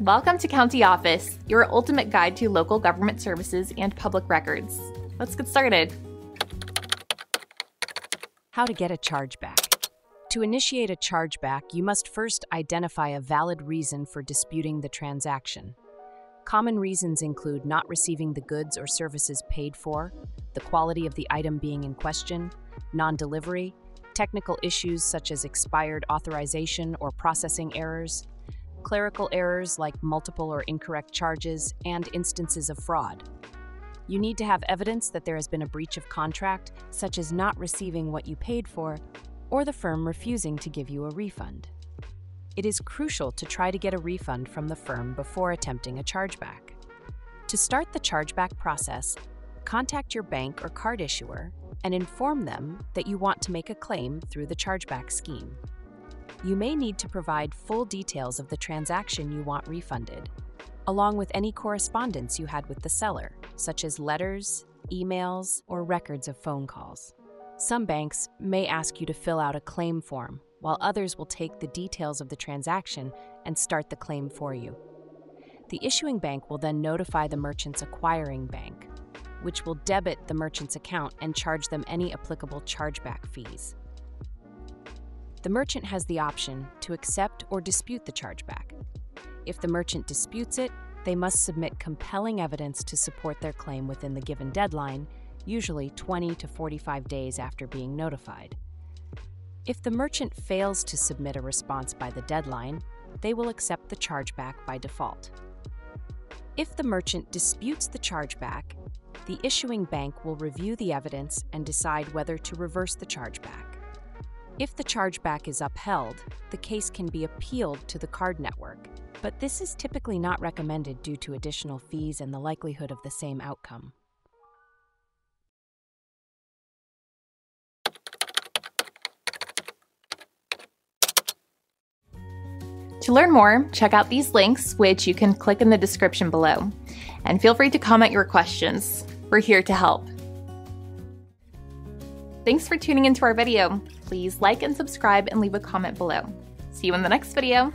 Welcome to County Office, your ultimate guide to local government services and public records. Let's get started. How to get a chargeback. To initiate a chargeback, you must first identify a valid reason for disputing the transaction. Common reasons include not receiving the goods or services paid for, the quality of the item being in question, non-delivery, technical issues such as expired authorization or processing errors, clerical errors like multiple or incorrect charges, and instances of fraud. You need to have evidence that there has been a breach of contract, such as not receiving what you paid for, or the firm refusing to give you a refund. It is crucial to try to get a refund from the firm before attempting a chargeback. To start the chargeback process, contact your bank or card issuer and inform them that you want to make a claim through the chargeback scheme. You may need to provide full details of the transaction you want refunded, along with any correspondence you had with the seller, such as letters, emails, or records of phone calls. Some banks may ask you to fill out a claim form, while others will take the details of the transaction and start the claim for you. The issuing bank will then notify the merchant's acquiring bank, which will debit the merchant's account and charge them any applicable chargeback fees. The merchant has the option to accept or dispute the chargeback. If the merchant disputes it, they must submit compelling evidence to support their claim within the given deadline, usually 20 to 45 days after being notified. If the merchant fails to submit a response by the deadline, they will accept the chargeback by default. If the merchant disputes the chargeback, the issuing bank will review the evidence and decide whether to reverse the chargeback. If the chargeback is upheld, the case can be appealed to the card network, but this is typically not recommended due to additional fees and the likelihood of the same outcome. To learn more, check out these links, which you can click in the description below. And feel free to comment your questions. We're here to help. Thanks for tuning into our video. Please like and subscribe and leave a comment below. See you in the next video.